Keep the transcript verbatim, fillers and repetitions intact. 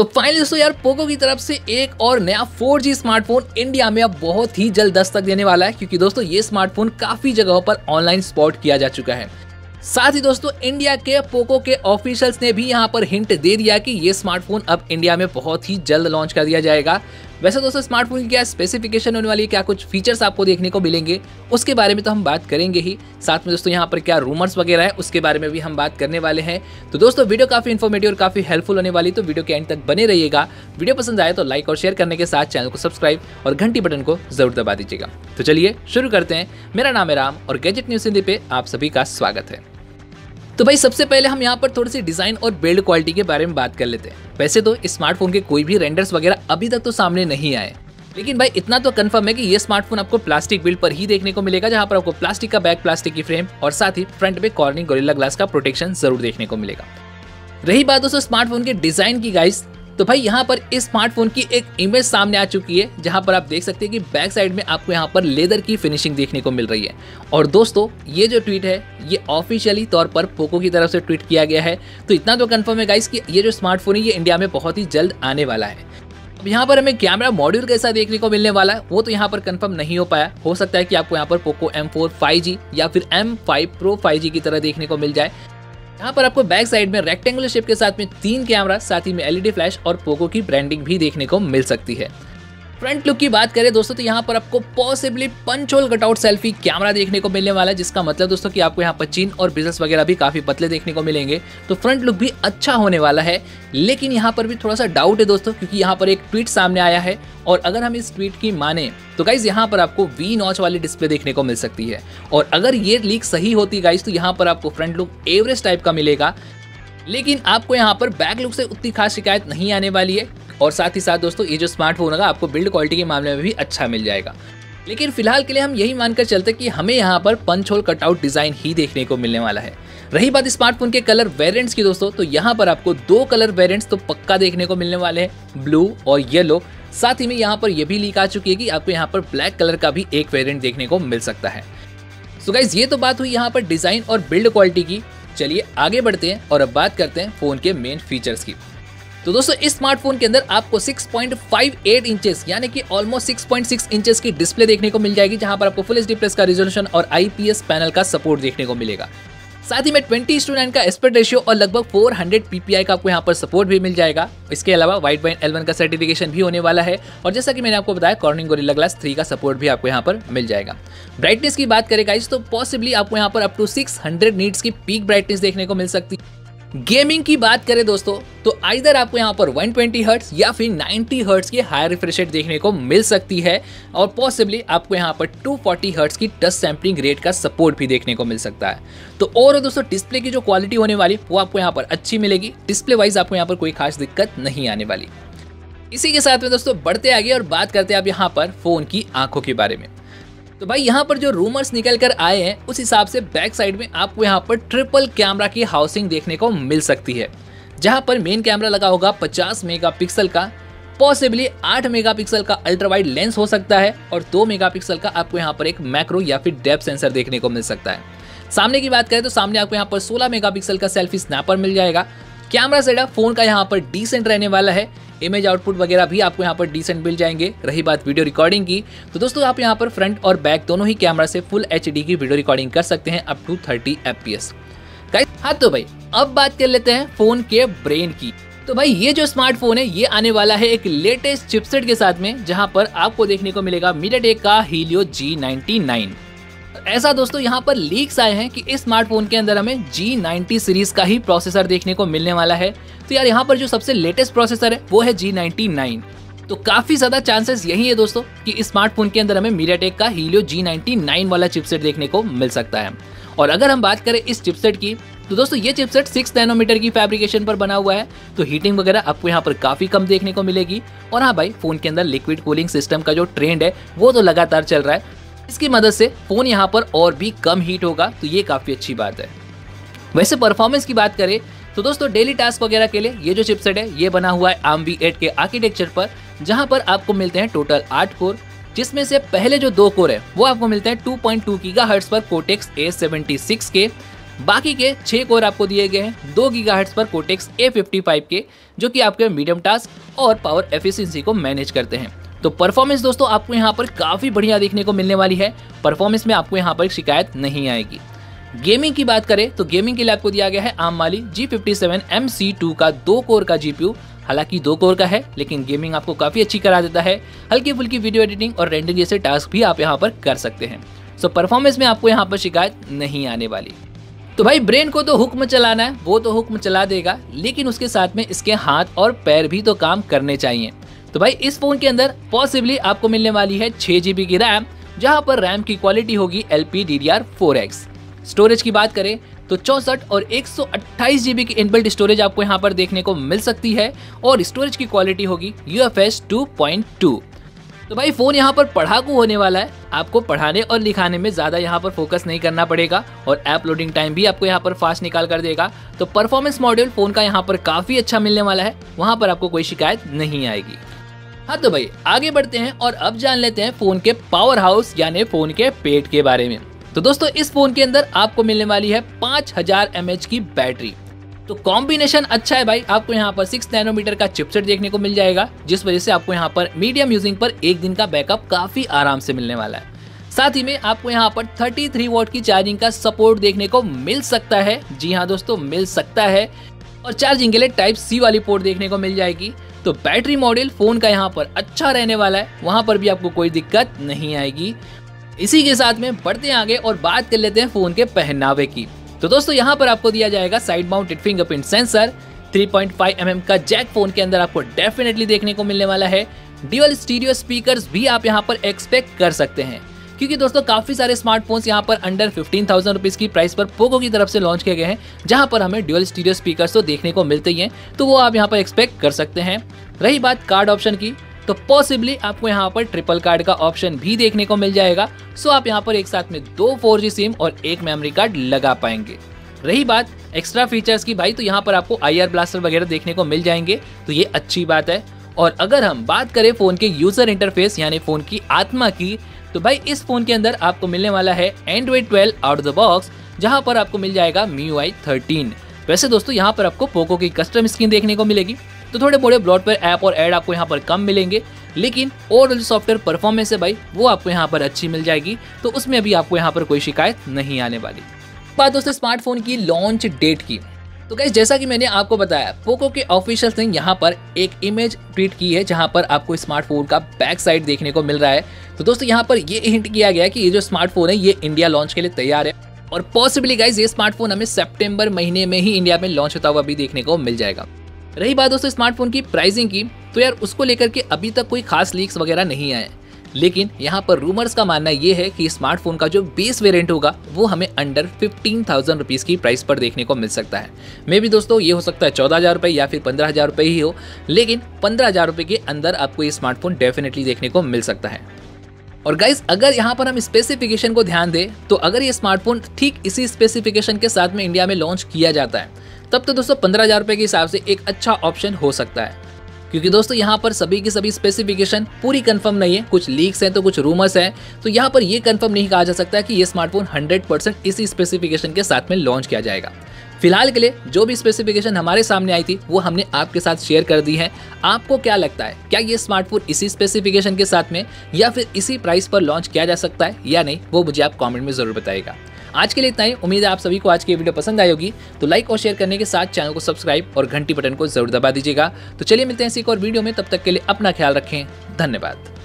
तो फाइनली दोस्तों यार पोको की तरफ से एक और नया फोर जी स्मार्टफोन इंडिया में अब बहुत ही जल्द दस्तक देने वाला है, क्योंकि दोस्तों ये स्मार्टफोन काफी जगहों पर ऑनलाइन स्पॉट किया जा चुका है। साथ ही दोस्तों इंडिया के पोको के ऑफिशियल्स ने भी यहां पर हिंट दे दिया कि ये स्मार्टफोन अब इंडिया में बहुत ही जल्द लॉन्च कर दिया जाएगा। वैसे दोस्तों स्मार्टफोन की क्या स्पेसिफिकेशन होने वाली है, क्या कुछ फीचर्स आपको देखने को मिलेंगे, उसके बारे में तो हम बात करेंगे ही। साथ में दोस्तों यहाँ पर क्या रूमर्स वगैरह है उसके बारे में भी हम बात करने वाले हैं। तो दोस्तों वीडियो काफ़ी इन्फॉर्मेटिव और काफ़ी हेल्पफुल होने वाली, तो वीडियो के एंड तक बने रहिएगा। वीडियो पसंद आए तो लाइक और शेयर करने के साथ चैनल को सब्सक्राइब और घंटी बटन को जरूर दबा दीजिएगा। तो चलिए शुरू करते हैं। मेरा नाम है राम और गैजेट न्यूज हिंदी पे आप सभी का स्वागत है। तो भाई सबसे पहले हम यहाँ पर थोड़ी सी डिज़ाइन और बिल्ड क्वालिटी के बारे में बात कर लेते हैं। वैसे तो इस स्मार्टफोन के कोई भी रेंडर्स वगैरह अभी तक तो सामने नहीं आए, लेकिन भाई इतना तो कंफर्म है कि ये स्मार्टफोन आपको प्लास्टिक बिल्ड पर ही देखने को मिलेगा, जहाँ पर आपको प्लास्टिक का बैक, प्लास्टिक की फ्रेम और साथ ही फ्रंट में कॉर्निंग गोरिल्ला ग्लास का प्रोटेक्शन जरूर देखने को मिलेगा। रही बात दोस्तों स्मार्टफोन के डिज़ाइन की गाइस, तो भाई यहाँ पर इस स्मार्टफोन की एक इमेज सामने आ चुकी है, जहाँ पर आप देख सकते हैं कि बैक साइड में आपको यहाँ पर लेदर की फिनिशिंग देखने को मिल रही है। और दोस्तों ये जो ट्वीट है ये ऑफिशियली तौर पर पोको की तरफ से ट्वीट किया गया है। तो इतना तो कंफर्म है गाइस कि ये जो स्मार्टफोन है ये इंडिया में बहुत ही जल्द आने वाला है। अब यहाँ पर हमें कैमरा मॉड्यूल कैसा देखने को मिलने वाला है वो तो यहाँ पर कंफर्म नहीं हो पाया। हो सकता है कि आपको यहाँ पर Poco M four five G या फिर M five pro five G की तरह देखने को मिल जाए। यहाँ पर आपको बैक साइड में रेक्टेंगुलर शेप के साथ में तीन कैमरा, साथ ही में एलईडी फ्लैश और पोको की ब्रांडिंग भी देखने को मिल सकती है। फ्रंट लुक की बात करें दोस्तों तो यहाँ पर आपको possibly punch hole cutout selfie camera देखने को मिलने वाला है, जिसका मतलब दोस्तों कि आपको यहाँ पर चीन और बिजनेस वगैरह भी काफ़ी पतले देखने को मिलेंगे। तो फ्रंट लुक भी अच्छा होने वाला है, लेकिन यहाँ पर भी थोड़ा सा डाउट है दोस्तों, क्योंकि यहाँ पर एक ट्वीट सामने आया है और अगर हम इस ट्वीट की माने तो गाइज यहाँ पर आपको वी नॉच वाली डिस्प्ले देखने को मिल सकती है। और अगर ये लीक सही होती गाइज तो यहाँ पर आपको फ्रंट लुक एवरेज टाइप का मिलेगा, लेकिन आपको यहाँ पर बैक लुक से उतनी खास शिकायत नहीं आने वाली है। और साथ ही साथ दोस्तों ये जो स्मार्टफोन होगा आपको बिल्ड क्वालिटी के मामले में भी अच्छा मिल जाएगा। लेकिन फिलहाल के लिए हम यही मानकर चलते कि हमें यहाँ पर पंच होल कटआउट डिज़ाइन ही देखने को मिलने वाला है। रही बात स्मार्टफोन के कलर वेरिएंट्स की दोस्तों, तो यहाँ पर आपको दो कलर वेरिएंट्स तो पक्का देखने को मिलने वाले हैं, ब्लू और येलो। साथ ही में यहाँ पर यह भी लीक आ चुकी है कि आपको यहाँ पर ब्लैक कलर का भी एक वेरिएंट देखने को मिल सकता है। सो गाइज ये तो बात हुई यहाँ पर डिज़ाइन और बिल्ड क्वालिटी की। चलिए आगे बढ़ते हैं और अब बात करते हैं फ़ोन के मेन फीचर्स की। तो दोस्तों इस स्मार्टफोन के अंदर आपको six point five eight inches यानी कि almost six point six inches की डिस्प्ले देखने को मिल जाएगी, जहां पर आपको फुल एचडी प्लस का रिजोल्यूशन और आईपीएस पैनल का सपोर्ट देखने को मिलेगा। साथ ही में ट्वेंटी इस टू नाइन का एस्पेक्ट रेशियो और लगभग फोर हंड्रेड पीपीआई का आपको यहां पर सपोर्ट भी मिल जाएगा। इसके अलावा वाइड बैंड एल वन का सर्टिफिकेशन भी होने वाला है और जैसा कि मैंने आपको बताया कॉर्निंग गोरिल्ला ग्लास थ्री का सपोर्ट भी आपको यहां पर मिल जाएगा। ब्राइटनेस की बात करें गाइस तो पॉसिबली आपको यहां पर up to six hundred nits की पीक ब्राइटनेस देखने को मिल सकती है। गेमिंग की बात करें दोस्तों तो आइदर आपको यहाँ पर वन ट्वेंटी हर्ट्ज़ या फिर नाइंटी हर्ट्ज़ की हायर रिफ्रेश रेट देखने को मिल सकती है और पॉसिबली आपको यहाँ पर टू फोर्टी हर्ट्ज़ की टच सैम्पलिंग रेट का सपोर्ट भी देखने को मिल सकता है। तो और दोस्तों डिस्प्ले की जो क्वालिटी होने वाली वो आपको यहाँ पर अच्छी मिलेगी। डिस्प्ले वाइज आपको यहाँ पर कोई खास दिक्कत नहीं आने वाली। इसी के साथ में दोस्तों बढ़ते आगे और बात करते हैं अब यहाँ पर फ़ोन की आँखों के बारे में। तो भाई यहाँ पर जो रूमर्स निकल कर आए हैं उस हिसाब से बैक साइड में आपको यहाँ पर ट्रिपल कैमरा की हाउसिंग देखने को मिल सकती है, जहाँ पर मेन कैमरा लगा होगा फिफ्टी मेगापिक्सल का, पॉसिबली एट मेगापिक्सल का अल्ट्रा वाइड लेंस हो सकता है और टू मेगापिक्सल का आपको यहाँ पर एक मैक्रो या फिर डेप्थ सेंसर देखने को मिल सकता है। सामने की बात करें तो सामने आपको यहाँ पर सोलह मेगापिक्सल का सेल्फी स्नैपर मिल जाएगा। कैमरा सेटअप फ़ोन का यहाँ पर डिसेंट रहने वाला है। इमेज आउटपुट वगैरह भी आपको यहाँ पर डिसेंट मिल जाएंगे। रही बात वीडियो रिकॉर्डिंग की तो दोस्तों आप यहाँ पर फ्रंट और बैक दोनों ही कैमरा से फुल एचडी की वीडियो रिकॉर्डिंग कर सकते हैं up to thirty F P S. हाँ तो भाई अब बात कर लेते हैं फ़ोन के ब्रेन की। तो भाई ये जो स्मार्टफोन है ये आने वाला है एक लेटेस्ट चिपसेट के साथ में, जहाँ पर आपको देखने को मिलेगा मीडियाटेक का हीलियो जी नाइन्टी नाइन। ऐसा दोस्तों यहाँ पर लीक्स आए हैं कि इस स्मार्टफोन के अंदर हमें जी नाइन्टी सीरीज का ही प्रोसेसर देखने को मिलने वाला है। तो यार यहाँ पर जो सबसे लेटेस्ट प्रोसेसर है वो है जी नाइन्टी नाइन। तो काफ़ी ज़्यादा चांसेस यही है दोस्तों कि इस स्मार्टफोन के अंदर हमें मीडियाटेक का हीलियो जी नाइन्टी नाइन वाला चिपसेट देखने को मिल सकता है। और अगर हम बात करें इस चिपसेट की तो दोस्तों ये चिपसेट सिक्स नैनोमीटर की फैब्रिकेशन पर बना हुआ है, तो हीटिंग वगैरह आपको यहाँ पर काफ़ी कम देखने को मिलेगी। और हाँ भाई फ़ोन के अंदर लिक्विड कूलिंग सिस्टम का जो ट्रेंड है वो तो लगातार चल रहा है, इसकी मदद से फ़ोन यहाँ पर और भी कम हीट होगा, तो ये काफ़ी अच्छी बात है। वैसे परफॉर्मेंस की बात करें तो दोस्तों डेली टास्क वगैरह के लिए ये जो चिपसेट है ये बना हुआ है आर्म वी एट के आर्किटेक्चर पर, जहाँ पर आपको मिलते हैं टोटल आठ कोर, जिसमें से पहले जो दो कोर है वो आपको मिलते हैं टू पॉइंट टू गीगाहर्ट्ज़ पर कोटेक्स ए सेवेंटी सिक्स के, बाकी के छह कोर आपको दिए गए हैं। दो गीगाहर्ट्ज पर कोटेक्स ए फिफ्टी फाइव के, जो कि आपके मीडियम टास्क और पावर एफिशिएंसी को मैनेज करते हैं। तो परफॉर्मेंस दोस्तों आपको यहाँ पर काफ़ी बढ़िया देखने को मिलने वाली है। परफॉर्मेंस में आपको यहाँ पर शिकायत नहीं आएगी। गेमिंग की बात करें तो गेमिंग के लिए आपको दिया गया है ARM Mali G fifty seven M C two का दो कोर का जीपीयू। हालांकि दो कोर का है, लेकिन गेमिंग आपको काफ़ी अच्छी करा देता है। हल्की फुल्की वीडियो एडिटिंग और रेंडरिंग जैसे टास्क भी आप यहाँ पर कर सकते हैं। सो परफॉर्मेंस में आपको यहाँ पर शिकायत नहीं आने वाली। तो भाई ब्रेन को तो हुक्म चलाना है, वो तो हुक्म चला देगा, लेकिन उसके साथ में इसके हाथ और पैर भी तो काम करने चाहिए। तो भाई इस फोन के अंदर पॉसिबली आपको मिलने वाली है छः जी बी की रैम, जहाँ पर रैम की क्वालिटी होगी L P D D R four X. Storage की बात करें तो चौंसठ और एक सौ अट्ठाईस जी बी की इनबिल्ट स्टोरेज आपको यहाँ पर देखने को मिल सकती है और स्टोरेज की क्वालिटी होगी U F S two point two. तो भाई फ़ोन यहाँ पर पढ़ाकू होने वाला है। आपको पढ़ाने और लिखाने में ज़्यादा यहाँ पर फोकस नहीं करना पड़ेगा और ऐप लोडिंग टाइम भी आपको यहाँ पर फास्ट निकाल कर देगा। तो परफॉर्मेंस मॉड्यूल फ़ोन का यहाँ पर काफ़ी अच्छा मिलने वाला है, वहाँ पर आपको कोई शिकायत नहीं आएगी। हाँ तो भाई आगे बढ़ते हैं और अब जान लेते हैं फ़ोन के पावर हाउस यानी फ़ोन के पेट के बारे में। तो दोस्तों इस फोन के अंदर आपको मिलने वाली है पाँच हज़ार एम ए एच की बैटरी। तो कॉम्बिनेशन अच्छा है भाई। आपको यहाँ पर सिक्स नैनोमीटर का चिपसेट देखने को मिल जाएगा, जिस वजह से आपको यहाँ पर मीडियम यूजिंग पर एक दिन का बैकअप काफ़ी आराम से मिलने वाला है। साथ ही में आपको यहाँ पर तैंतीस वाट की चार्जिंग का सपोर्ट देखने को मिल सकता है। जी हाँ दोस्तों, मिल सकता है। और चार्जिंग के लिए टाइप सी वाली पोर्ट देखने को मिल जाएगी। तो बैटरी मॉडल फ़ोन का यहाँ पर अच्छा रहने वाला है, वहाँ पर भी आपको कोई दिक्कत नहीं आएगी। इसी के साथ में बढ़ते हैं आगे और बात कर लेते हैं फ़ोन के पहनावे की। तो दोस्तों यहाँ पर आपको दिया जाएगा side mounted fingerprint sensor, three point five M M का जैक फ़ोन के अंदर आपको डेफिनेटली देखने को मिलने वाला है। ड्यूअल स्टीरियो स्पीकर्स भी आप यहाँ पर एक्सपेक्ट कर सकते हैं, क्योंकि दोस्तों काफ़ी सारे स्मार्टफोन्स यहाँ पर अंडर फिफ्टीन थाउजेंड रुपीज़ की प्राइस पर पोको की तरफ से लॉन्च किए गए हैं, जहाँ पर हमें ड्यूअल स्टीरियो स्पीकर्स तो देखने को मिलते ही हैं, तो वो आप यहाँ पर एक्सपेक्ट कर सकते हैं। रही बात कार्ड ऑप्शन की, तो पॉसिबली आपको यहाँ पर ट्रिपल कार्ड का ऑप्शन भी देखने को मिल जाएगा। सो आप यहाँ पर एक साथ में दो फोर जी सिम और एक मेमोरी कार्ड लगा पाएंगे। रही बात एक्स्ट्रा फीचर्स की भाई, तो यहाँ पर आपको आई आर ब्लास्टर वगैरह देखने को मिल जाएंगे, तो ये अच्छी बात है। और अगर हम बात करें फ़ोन के यूज़र इंटरफेस यानी फ़ोन की आत्मा की, तो भाई इस फ़ोन के अंदर आपको मिलने वाला है Android twelve out of the box, जहाँ पर आपको मिल जाएगा M I U I thirteen. वैसे दोस्तों यहाँ पर आपको पोको की कस्टम स्क्रीन देखने को मिलेगी, तो थोड़े बड़े ब्रॉडबैंड ऐप और ऐड आपको यहाँ पर कम मिलेंगे, लेकिन ओवरऑल सॉफ्टवेयर परफॉर्मेंस है भाई, वो आपको यहाँ पर अच्छी मिल जाएगी। तो उसमें अभी आपको यहाँ पर कोई शिकायत नहीं आने वाली। बात दोस्तों स्मार्टफोन की लॉन्च डेट की, तो गाइस जैसा कि मैंने आपको बताया, पोको के ऑफिशियल ने यहाँ पर एक इमेज ट्वीट की है, जहाँ पर आपको स्मार्टफोन का बैक साइड देखने को मिल रहा है। तो दोस्तों यहाँ पर ये हिंट किया गया कि ये जो स्मार्टफोन है ये इंडिया लॉन्च के लिए तैयार है, और पॉसिबली गाइज ये स्मार्टफोन हमें सितंबर महीने में ही इंडिया में लॉन्च होता हुआ भी देखने को मिल जाएगा। रही बात दोस्तों स्मार्टफोन की प्राइसिंग की, तो यार उसको लेकर के अभी तक कोई खास लीक्स वगैरह नहीं आए, लेकिन यहाँ पर रूमर्स का मानना ये है कि स्मार्टफोन का जो बेस वेरिएंट होगा वो हमें अंडर फिफ्टीन थाउजेंड रुपीज़ की प्राइस पर देखने को मिल सकता है। मे भी दोस्तों ये हो सकता है चौदह हज़ार रुपये या फिर पंद्रह हज़ार रुपये ही हो, लेकिन पंद्रह हज़ार रुपये के अंदर आपको ये स्मार्टफोन डेफिनेटली देखने को मिल सकता है। और गाइज अगर यहाँ पर हम स्पेसिफिकेशन को ध्यान दें, तो अगर ये स्मार्टफोन ठीक इसी स्पेसिफिकेशन के साथ में इंडिया में लॉन्च किया जाता है, तब तो दोस्तों पंद्रह हज़ार रुपये के हिसाब से एक अच्छा ऑप्शन हो सकता है, क्योंकि दोस्तों यहाँ पर सभी की सभी स्पेसिफिकेशन पूरी कंफर्म नहीं है। कुछ लीक्स हैं तो कुछ रूमर्स हैं, तो यहाँ पर ये कंफर्म नहीं कहा जा सकता कि ये स्मार्टफोन हंड्रेड परसेंट इसी स्पेसिफिकेशन के साथ में लॉन्च किया जाएगा। फिलहाल के लिए जो भी स्पेसिफिकेशन हमारे सामने आई थी वो हमने आपके साथ शेयर कर दी है। आपको क्या लगता है, क्या ये स्मार्टफोन इसी स्पेसिफिकेशन के साथ में या फिर इसी प्राइस पर लॉन्च किया जा सकता है या नहीं, वो मुझे आप कॉमेंट में ज़रूर बताइएगा। आज के लिए इतना ही। उम्मीद है आप सभी को आज की वीडियो पसंद आई होगी, तो लाइक और शेयर करने के साथ चैनल को सब्सक्राइब और घंटी बटन को जरूर दबा दीजिएगा। तो चलिए मिलते हैं इसी एक और वीडियो में, तब तक के लिए अपना ख्याल रखें। धन्यवाद।